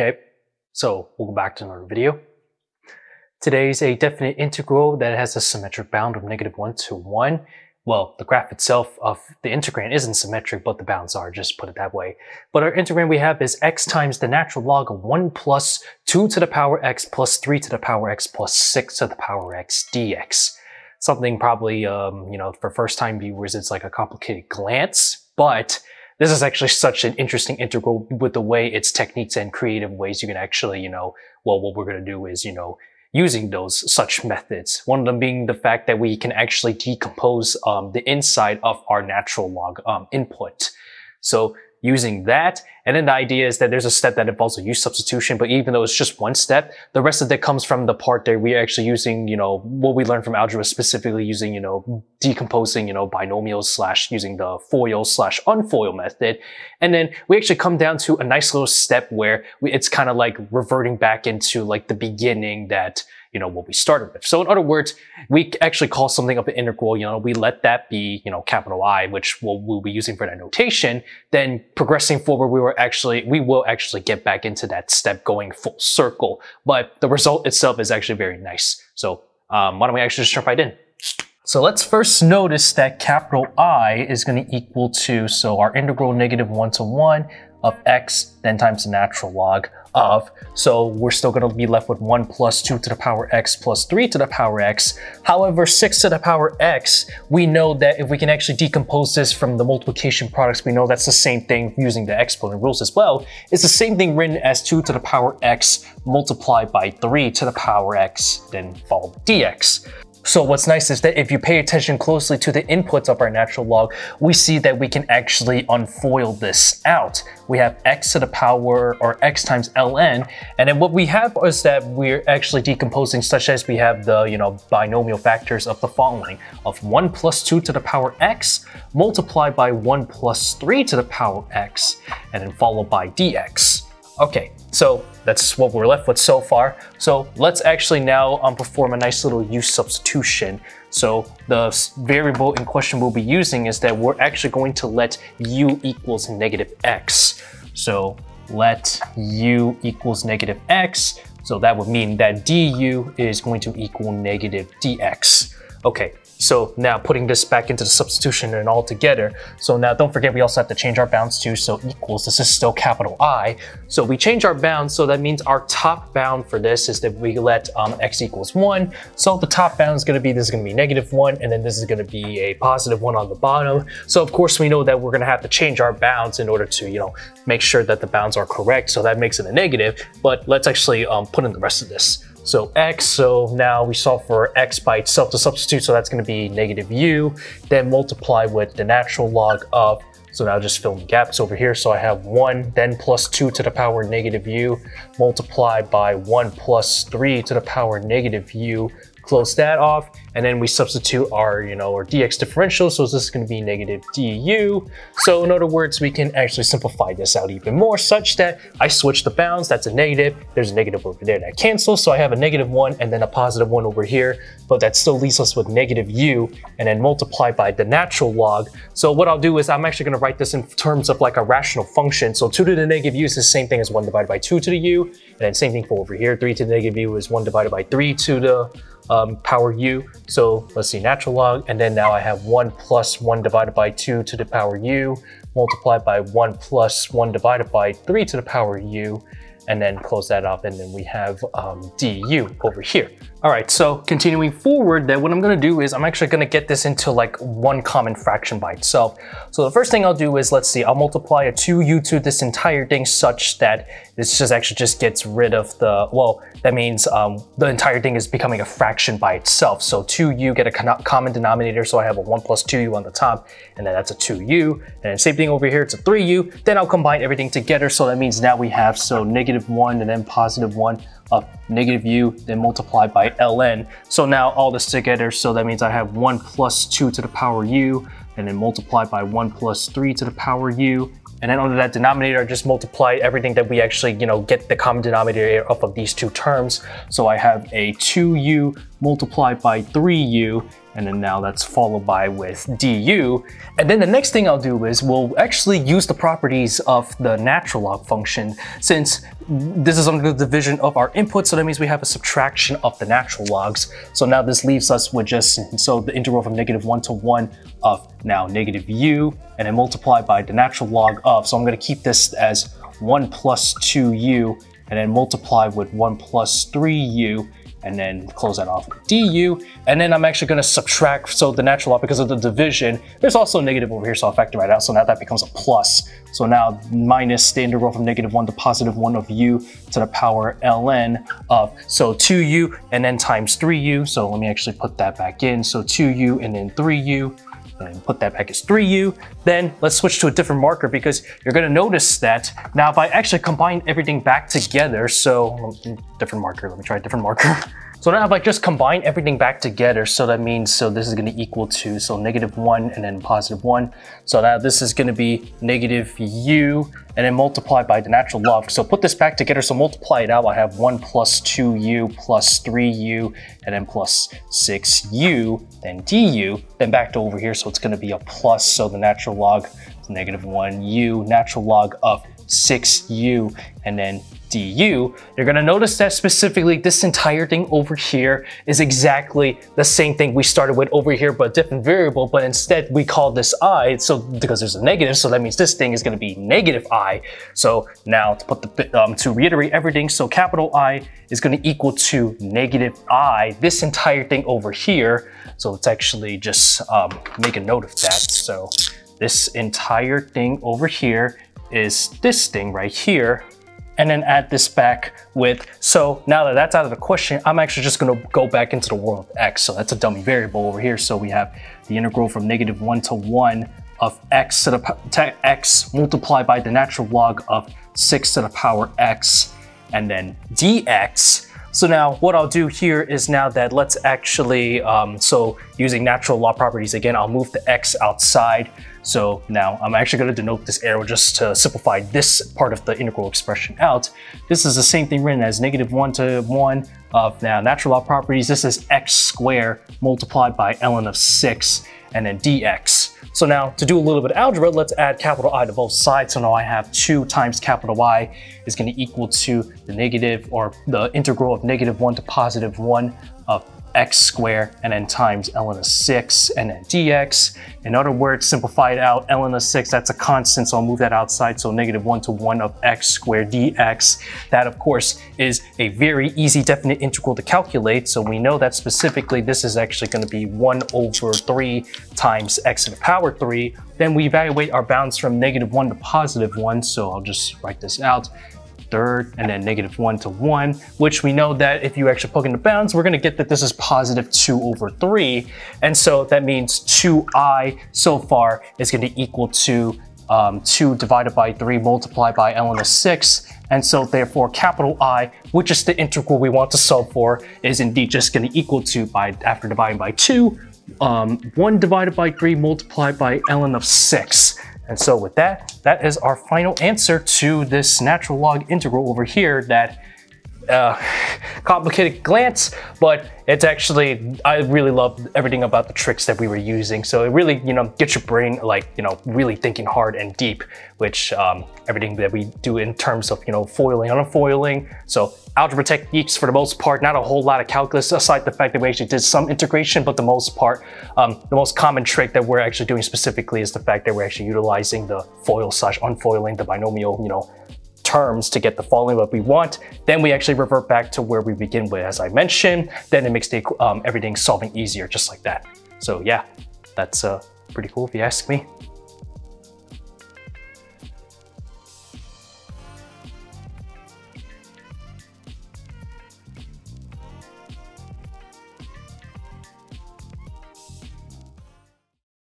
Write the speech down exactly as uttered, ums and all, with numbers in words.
Okay, so we'll go back to another video. Today is a definite integral that has a symmetric bound of negative one to one. Well, the graph itself of the integrand isn't symmetric, but the bounds are, just put it that way. But our integrand we have is x times the natural log of one plus two to the power x plus three to the power x plus six to the power x dx. Something probably, um, you know, for first-time viewers, it's like a complicated glance, but this is actually such an interesting integral with the way its techniques and creative ways you can actually, you know, well, what we're going to do is, you know, using those such methods. One of them being the fact that we can actually decompose um, the inside of our natural log um, input. So using that, and then the idea is that there's a step that involves a u substitution, but even though it's just one step, the rest of that comes from the part that we're actually using, you know, what we learned from algebra, specifically using, you know, decomposing, you know, binomials slash using the Fourier slash unFourier method. And then we actually come down to a nice little step where we, it's kind of like reverting back into like the beginning that, you know, what we started with. So in other words, we actually call something up an integral, you know, we let that be, you know, capital I, which we'll, we'll be using for that notation. Then progressing forward, we were actually, we will actually get back into that step going full circle. But the result itself is actually very nice. So um, why don't we actually just jump right in? So let's first notice that capital I is going to equal to, so our integral negative one to one of x, then times the natural log of, so we're still going to be left with one plus two to the power x plus three to the power x. However, six to the power x, we know that if we can actually decompose this from the multiplication products, we know that's the same thing using the exponent rules as well. It's the same thing written as two to the power x multiplied by three to the power x, then followed dx. So what's nice is that if you pay attention closely to the inputs of our natural log, we see that we can actually unfoil this out. We have x to the power, or x times ln, and then what we have is that we're actually decomposing such as we have the, you know, binomial factors of the following, of one plus two to the power x multiplied by one plus three to the power x, and then followed by dx. Okay, so that's what we're left with so far. So let's actually now um, perform a nice little u substitution. So the variable in question we'll be using is that we're actually going to let u equals negative x. So let u equals negative x. So that would mean that du is going to equal negative dx. Okay. So now putting this back into the substitution and all together. So now don't forget, we also have to change our bounds too. So equals, this is still capital I. So we change our bounds. So that means our top bound for this is that we let um, x equals one. So the top bound is gonna be, this is gonna be negative one, and then this is gonna be a positive one on the bottom. So of course we know that we're gonna have to change our bounds in order to, you know, make sure that the bounds are correct. So that makes it a negative, but let's actually um, put in the rest of this. So x, so now we solve for x by itself to substitute, so that's going to be negative u, then multiply with the natural log of, so now just fill in the gaps over here, so I have one, then plus two to the power negative u, multiplied by one plus three to the power negative u, close that off, and then we substitute our, you know, our dx differential, so this is going to be negative du. So in other words, we can actually simplify this out even more such that I switch the bounds, that's a negative, there's a negative over there that cancels, so I have a negative one and then a positive one over here, but that still leaves us with negative u, and then multiply by the natural log. So what I'll do is I'm actually going to write this in terms of like a rational function, so two to the negative u is the same thing as one divided by two to the u, and then same thing for over here, three to the negative u is one divided by three to the Um, power u. So let's see, natural log, and then now I have one plus one divided by two to the power u, multiplied by one plus one divided by three to the power u, and then close that up, and then we have um, du over here. All right, so continuing forward, then what I'm gonna do is I'm actually gonna get this into like one common fraction by itself. So the first thing I'll do is, let's see, I'll multiply a two u to this entire thing such that this just actually just gets rid of the, well, that means um, the entire thing is becoming a fraction by itself. So two u, get a common denominator, so I have a one plus two u on the top, and then that's a two u. And then same thing over here, it's a three u. Then I'll combine everything together, so that means now we have, so negative one and then positive one of negative u, then multiplied by ln. So now all this together, so that means I have one plus two to the power u, and then multiplied by one plus three to the power u. And then under that denominator, I just multiply everything that we actually, you know, get the common denominator off of these two terms. So I have a two u multiplied by three u, and then now that's followed by with du. And then the next thing I'll do is we'll actually use the properties of the natural log function, since this is under the division of our input, so that means we have a subtraction of the natural logs. So now this leaves us with just, so the integral from negative one to one of now negative u, and then multiplied by the natural log of, so I'm gonna keep this as one plus two u, and then multiply with one plus three u, and then close that off with du. And then I'm actually gonna subtract, so the natural log, because of the division, there's also a negative over here, so I'll factor that out. So now that becomes a plus. So now minus the integral from negative one to positive one of u to the power ln of, so two u, and then times three u. So let me actually put that back in. So two u and then three u, and put that back as three u. Then let's switch to a different marker, because you're gonna notice that now if I actually combine everything back together, so different marker, let me try a different marker. So now if I just combine everything back together, so that means, so this is gonna equal to, so negative one and then positive one. So now this is gonna be negative u, and then multiply by the natural log. So put this back together, so multiply it out. I have one plus two u plus three u, and then plus six u, then du, then back to over here. So it's gonna be a plus, so the natural log is negative one u, natural log of six u, and then du. You're gonna notice that specifically this entire thing over here is exactly the same thing we started with over here, but different variable, but instead we call this I, so because there's a negative, so that means this thing is gonna be negative I. So now to put the, um, to reiterate everything, so capital I is gonna equal to negative I, this entire thing over here. So let's actually just um, make a note of that. So this entire thing over here is this thing right here, and then add this back with, so now that that's out of the question, I'm actually just gonna go back into the world of x. So that's a dummy variable over here. So we have the integral from negative one to one of x to the x multiplied by the natural log of six to the power x, and then dx. So now what I'll do here is now that let's actually, um, so using natural log properties again, I'll move the x outside. So now I'm actually gonna denote this arrow just to simplify this part of the integral expression out. This is the same thing written as negative one to one of now natural log properties. This is x squared multiplied by ln of six, and then dx. So now to do a little bit of algebra, let's add capital I to both sides. So now I have two times capital I is gonna equal to the negative, or the integral of negative one to positive one of x squared, and then times ln of six, and then dx. In other words, simplify it out, ln of six, that's a constant, so I'll move that outside. So negative one to one of x squared dx. That of course is a very easy definite integral to calculate. So we know that specifically this is actually gonna be one over three times x to the power three. Then we evaluate our bounds from negative one to positive one. So I'll just write this out. Third, and then negative one to one, which we know that if you actually plug in the bounds, we're gonna get that this is positive two over three. And so that means two i so far is gonna equal to um, two divided by three multiplied by ln of six. And so therefore capital I, which is the integral we want to solve for, is indeed just gonna equal to, by after dividing by two, um, one divided by three multiplied by ln of six. And so with that, that is our final answer to this natural log integral over here. That uh, complicated glance, but it's actually, I really love everything about the tricks that we were using. So it really, you know, gets your brain like, you know, really thinking hard and deep, which um, everything that we do in terms of, you know, foiling, unfoiling. So algebra techniques for the most part, not a whole lot of calculus, aside the fact that we actually did some integration, but the most part, um, the most common trick that we're actually doing specifically is the fact that we're actually utilizing the foil slash unfoiling, the binomial, you know, terms to get the following what we want. Then we actually revert back to where we begin with, as I mentioned, then it makes the, um, everything solving easier, just like that. So yeah, that's uh, pretty cool if you ask me.